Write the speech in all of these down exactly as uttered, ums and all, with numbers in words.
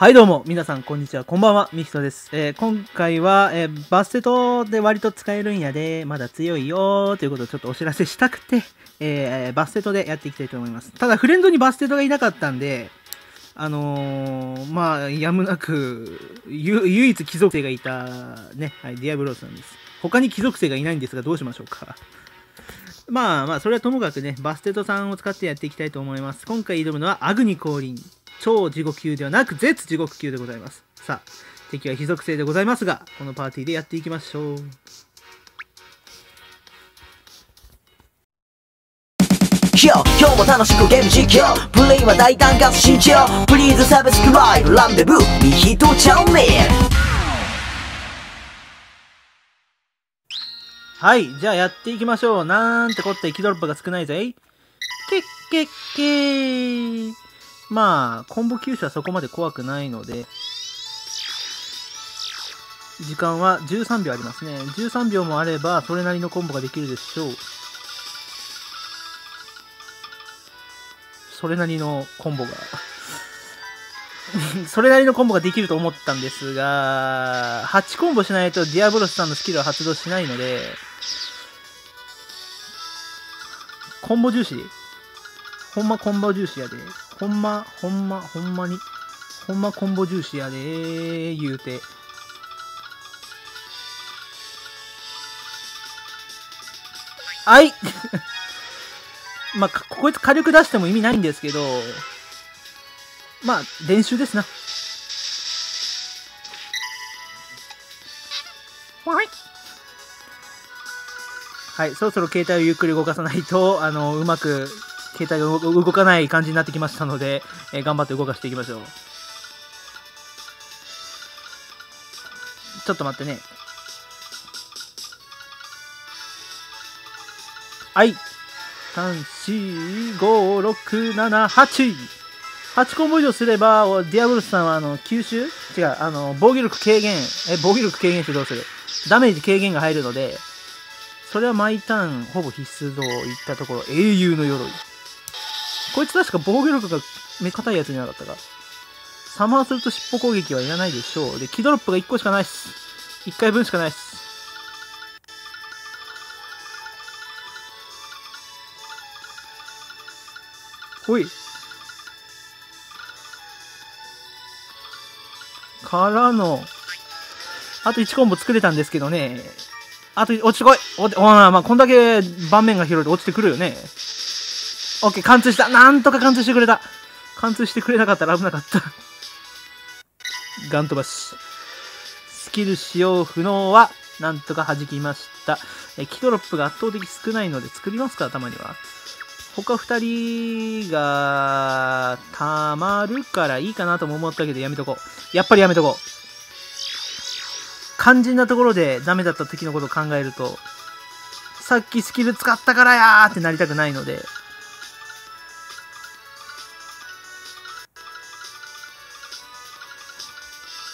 はいどうも、皆さんこんにちは、こんばんは、ミキトです。えー、今回は、えー、バステトで割と使えるんやで、まだ強いよーということをちょっとお知らせしたくて、えー、バステトでやっていきたいと思います。ただ、フレンドにバステトがいなかったんで、あのー、まあ、やむなく、ゆ唯一貴族生がいた、ね、はい、ディアブロスなんです。他に貴族生がいないんですが、どうしましょうか。まあまあ、それはともかくね、バステトさんを使ってやっていきたいと思います。今回挑むのは、アグニ降臨。超地獄級ではなく、絶地獄級でございます。さあ、敵は非属性でございますが、このパーティーでやっていきましょう。今日も楽しくゲーム実況、プレイは大胆かつ慎重、プリーズサブスクライブ、ランデブー、ミヒトチャンネル。はい、じゃあやっていきましょう。なんてこった、息ドロップが少ないぜい。けっけっけー。まあ、コンボ吸収はそこまで怖くないので、時間はじゅうさんびょうありますね。じゅうさんびょうもあれば、それなりのコンボができるでしょう。それなりのコンボが。それなりのコンボができると思ったんですが、はちコンボしないとディアブロスさんのスキルは発動しないので、コンボ重視で。ほんまコンボ重視やで。ほんま、ほんま、ほんまに。ほんまコンボ重視やでー、言うて。あいまあ、こいつ火力出しても意味ないんですけど、まあ、練習ですな。はい。はい、そろそろ携帯をゆっくり動かさないと、あの、うまく、携帯が動かない感じになってきましたので、えー、頑張って動かしていきましょう。ちょっと待ってね。はい。さん、よん、ご、ろく、なな、はち。はちコンボ以上すれば、ディアブロスさんはあの吸収違う、あの、防御力軽減。え、防御力軽減してどうする？ダメージ軽減が入るので、それは毎ターン、ほぼ必須といったところ、英雄の鎧。こいつ確か防御力がめっちゃ硬いやつじゃなかったか。サマーすると尻尾攻撃はいらないでしょう。で、キドロップがいっこしかないっす。いっかいぶんしかないっす。ほい。からの、あといちコンボ作れたんですけどね。あと、落ちてこいお、おまあ、こんだけ盤面が広いと落ちてくるよね。オッケー、貫通した。なんとか貫通してくれた。貫通してくれなかったら危なかった。ガン飛ばし。スキル使用不能は、なんとか弾きました。え、キドロップが圧倒的少ないので作りますか、たまには。他ふたりが、たまるからいいかなとも思ったけど、やめとこう。やっぱりやめとこう。肝心なところでダメだった時のことを考えると、さっきスキル使ったからやーってなりたくないので。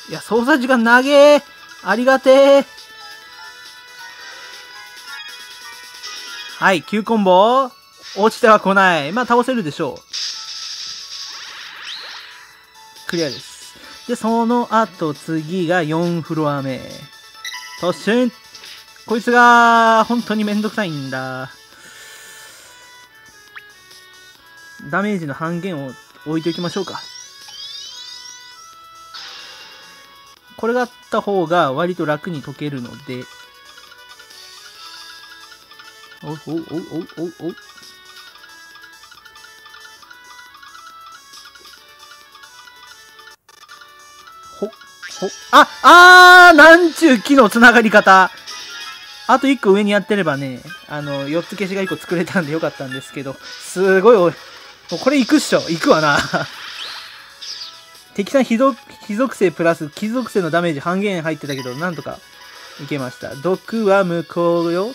いや、操作時間長えー、ありがてー。はい、きゅうコンボ。落ちては来ない。まあ、倒せるでしょう。クリアです。で、その後、次がよんフロアめ。突進！こいつが、本当にめんどくさいんだ。ダメージの半減を置いておきましょうか。これがあった方が、割と楽に解けるので。おうおうおうおうおう。ほ、あ、あーなんちゅう木のつながり方。あといっこ上にやってればね、あの、よっつ消しがいっこ作れたんでよかったんですけど、すごいおい。もうこれ行くっしょ。行くわな。敵さん非属、非属性プラス、貴属性のダメージ半減入ってたけど、なんとかいけました。毒は無効よ。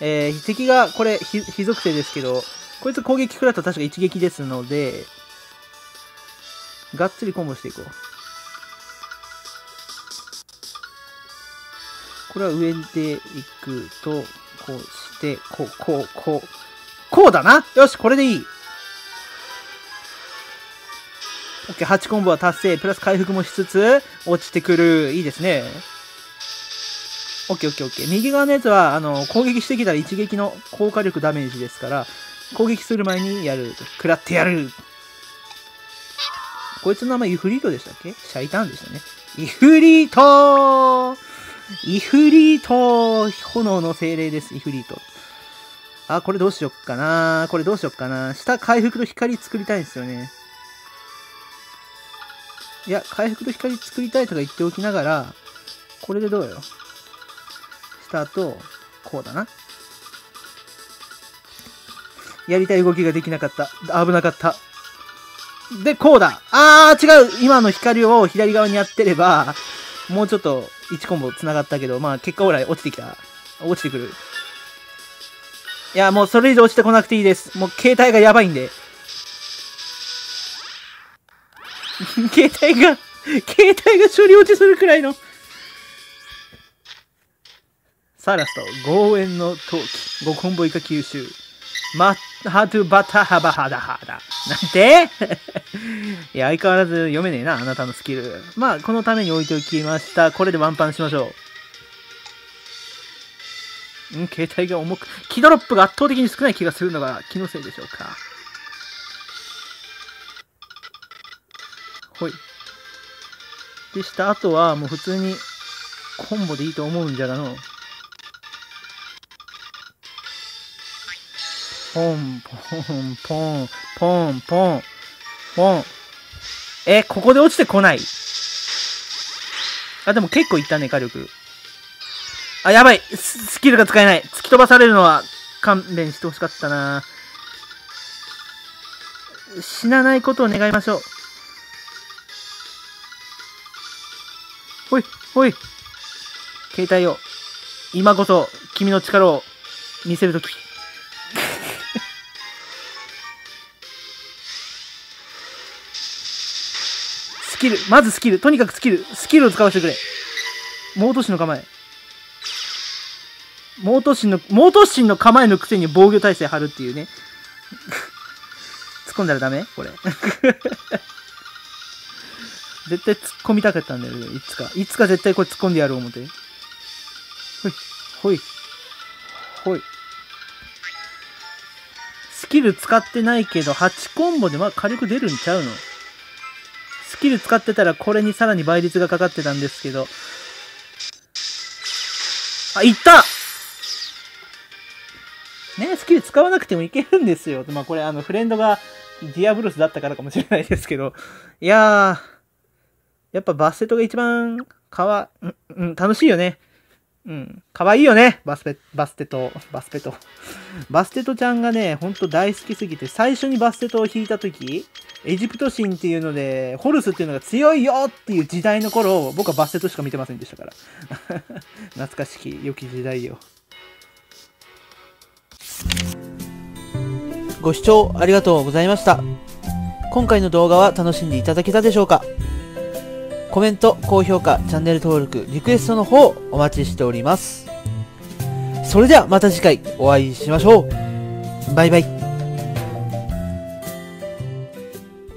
えー、敵が、これ、非、非属性ですけど、こいつ攻撃食らったら確か一撃ですので、がっつりコンボしていこう。これは上でいくと、こうして、こう、こう、こう。こうだな！よし、これでいい。はちコンボは達成プラス回復もしつつ落ちてくる。いいですね。 オーケーオーケーオーケー。 右側のやつはあの攻撃してきたら一撃の効果力ダメージですから、攻撃する前にやる、食らってやる。こいつの名前イフリートでしたっけ？シャイタンでしたね。イフリートイフリート炎の精霊です、イフリート。あ、これどうしよっかな。これどうしよっかな。下回復と光作りたいんですよね。いや、回復と光作りたいとか言っておきながら、これでどうよ。下と、こうだな。やりたい動きができなかった。危なかった。で、こうだ。あー、違う。今の光を左側にやってれば、もうちょっといちコンボ繋がったけど、まあ結果オーライ落ちてきた。落ちてくる。いや、もうそれ以上落ちてこなくていいです。もう携帯がやばいんで。携帯が、携帯が処理落ちするくらいの。さあ、ラスト。豪炎の陶器。ごコンボ以下吸収。マッハトゥバタハバハダハダ。なんていや、相変わらず読めねえな、あなたのスキル。まあ、このために置いておきました。これでワンパンしましょう。ん、携帯が重く。キドロップが圧倒的に少ない気がするのが気のせいでしょうか。ほい。でした。あとは、もう普通にコンボでいいと思うんじゃがの。ポン、ポン、ポン、ポン、ポン、ポン。え、ここで落ちてこない。あ、でも結構いったね、火力。あ、やばい。スキルが使えない。突き飛ばされるのは勘弁してほしかったな。死なないことを願いましょう。ほい、ほい。携帯を。今こそ、君の力を見せるとき。スキル。まずスキル。とにかくスキル。スキルを使わせてくれ。猛突進の構え。猛突進の、猛突進の構えのくせに防御体制張るっていうね。突っ込んだらダメこれ。絶対突っ込みたかったんだよ、いつか。いつか絶対これ突っ込んでやろう思って。ほい、ほい、ほい。スキル使ってないけど、はちコンボでまあ火力出るんちゃうの？スキル使ってたらこれにさらに倍率がかかってたんですけど。あ、いった！ね、スキル使わなくてもいけるんですよ。まあこれあのフレンドがディアブロスだったからかもしれないですけど。いやー。やっぱバスベットが一番かわ、うん、うん、楽しいよね。うん、かわいいよね。バスベ、バステト、バスベット。バステトちゃんがね、ほんと大好きすぎて、最初にバステトを引いたとき、エジプト神っていうので、ホルスっていうのが強いよっていう時代の頃、僕はバステトしか見てませんでしたから。懐かしき良き時代よ。ご視聴ありがとうございました。今回の動画は楽しんでいただけたでしょうか？コメント、高評価、チャンネル登録、リクエストの方お待ちしております。それではまた次回お会いしましょう。バイバイ。